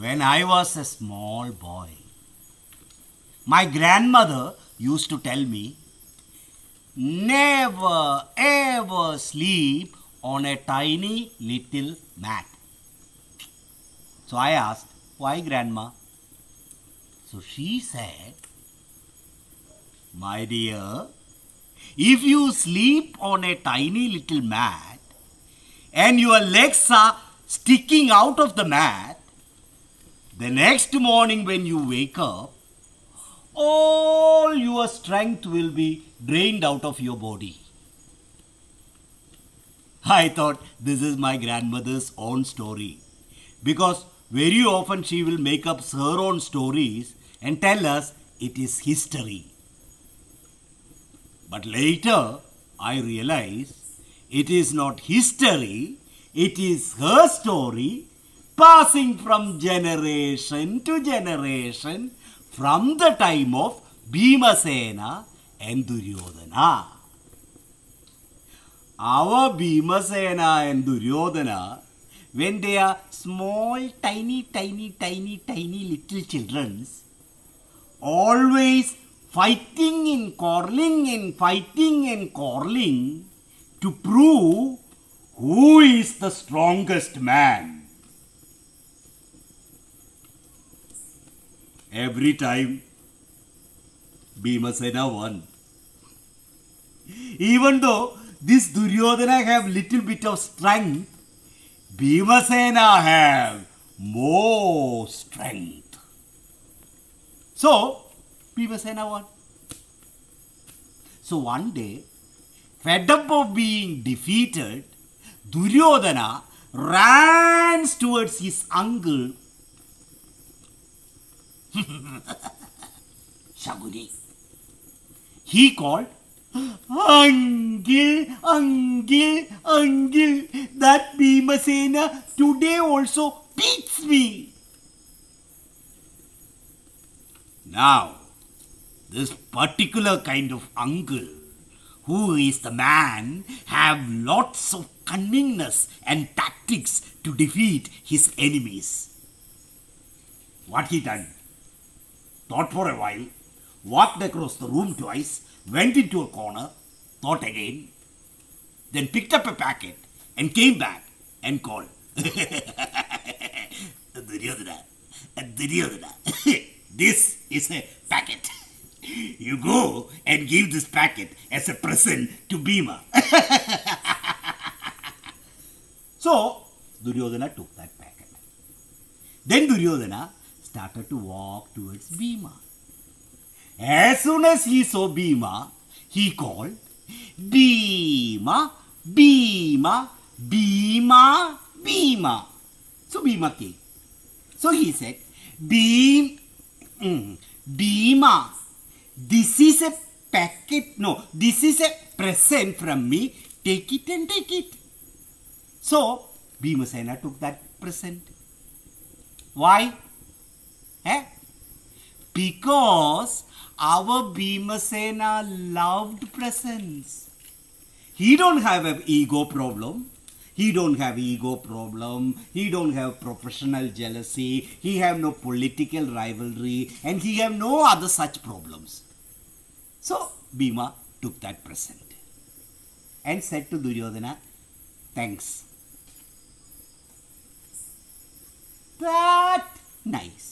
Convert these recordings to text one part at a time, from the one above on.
When I was a small boy, my grandmother used to tell me, never ever sleep on a tiny little mat. So I asked, why, Grandma? So she said, my dear, if you sleep on a tiny little mat and your legs are sticking out of the mat, the next morning when you wake up, all your strength will be drained out of your body. I thought this is my grandmother's own story, because very often she will make up her own stories and tell us it is history. But later I realized it is not history, it is her story passing from generation to generation from the time of Bhimasena and Duryodhana. Our Bhimasena and Duryodhana, when they are small, tiny little children, always fighting and quarreling to prove who is the strongest man. Every time Bhimasena won. Even though this Duryodhana have little bit of strength, Bhimasena have more strength. So Bhimasena won. So one day, fed up of being defeated, Duryodhana ran towards his uncle Shaguni. He called, Uncle, that Bhimasena today also beats me. Now, this particular kind of uncle, who is the man, have lots of cunningness and tactics to defeat his enemies. What he done? Thought for a while, walked across the room twice, went into a corner, thought again, then picked up a packet and came back and called, Duryodhana, this is a packet. You go and give this packet as a present to Bhima. So Duryodhana took that packet. Then Duryodhana started to walk towards Bhima. As soon as he saw Bhima, he called, Bhima. So Bhima came. So he said, Bhima, this is a packet, no, this is a present from me. Take it and take it. So Bhimasena took that present. Why? Because our Bhimasena loved presents. He don't have an ego problem. He don't have professional jealousy. He have no political rivalry. And he have no other such problems. So Bhima took that present and said to Duryodhana, thanks. That nice.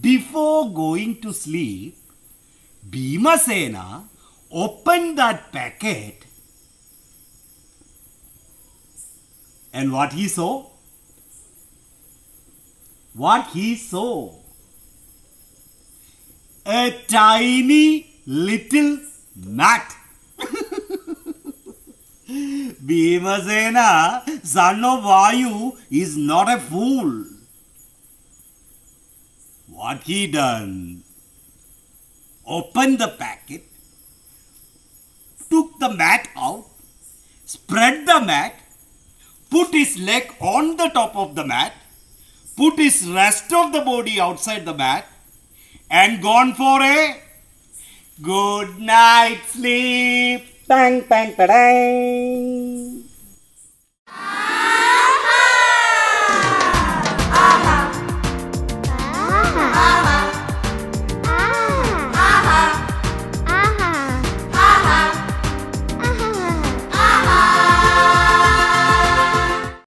Before going to sleep, Bhimasena opened that packet, and what he saw? A tiny little mat. Bhimasena, Jano Vayu, is not a fool. What he done? Opened the packet, took the mat out, spread the mat, put his leg on the top of the mat, put his rest of the body outside the mat, and gone for a good night sleep. Bang, bang, bang.